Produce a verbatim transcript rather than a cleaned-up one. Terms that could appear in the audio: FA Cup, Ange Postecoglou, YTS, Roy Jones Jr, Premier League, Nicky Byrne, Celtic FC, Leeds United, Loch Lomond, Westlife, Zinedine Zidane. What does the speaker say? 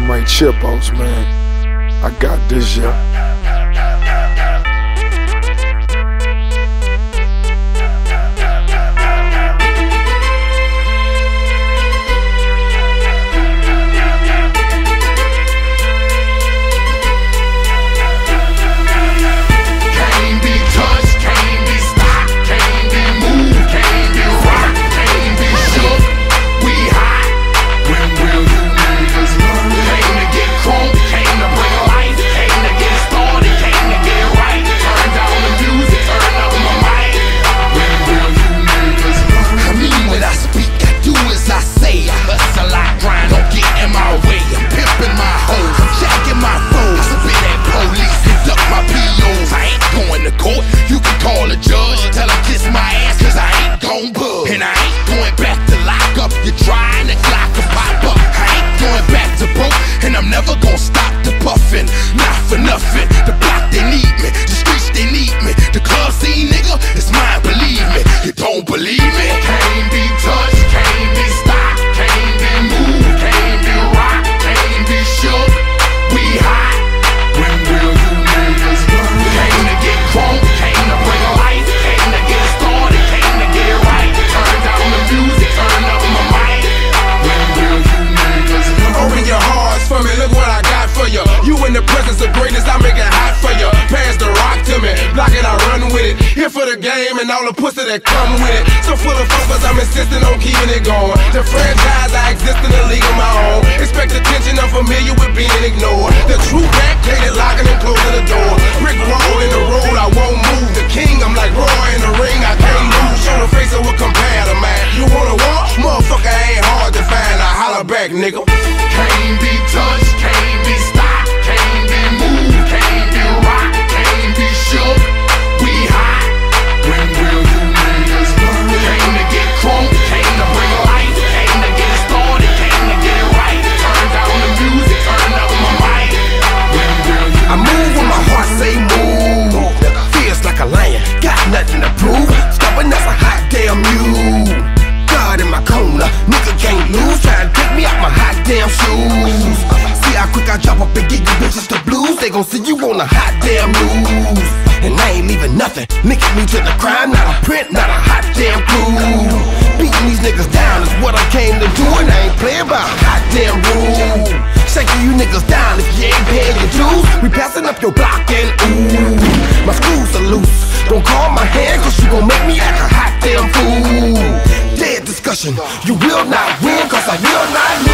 I'm right here, boss man. I got this, yeah. For the game and all the pussy that come with it. So full of fuckers, I'm insisting on keeping it going. The franchise, I exist in a league of my own. Expect attention, I'm familiar with being ignored. The true back gated, locking and closing the door. Brick roll in the road, I won't move. The king, I'm like Roy in the ring, I can't lose. Show the face of a competitor, man. You wanna walk? Motherfucker, ain't hard to find. I holler back, nigga. Can't be touched, can't be stopped, can't be moved, can't be rocked, can't be shook. We hot. When will you niggas learn? Came to get crunk, came to bring life, came to get started, came to get it right. Turn down the music, turn up my mic. When will you? I move when my heart say move. Fierce like a lion, got nothing to prove. Stubborn as a hot damn mule. God in my corner, nigga can't lose. Tryna take me out my hot damn shoes. See how quick I drop up and get you bitches the blues. They gon' see you on a hot damn move. And I ain't leaving nothing, linking me to the crime. Not a print, not a hot damn clue. Beating these niggas down is what I came to do. And I ain't playing by a hot damn rule. Shaking you niggas down if you ain't paying your dues. We passing up your block and ooh, my screws are loose. Don't call my hand cause you gon' make me act a hot damn fool. Dead discussion, you will not win cause I will not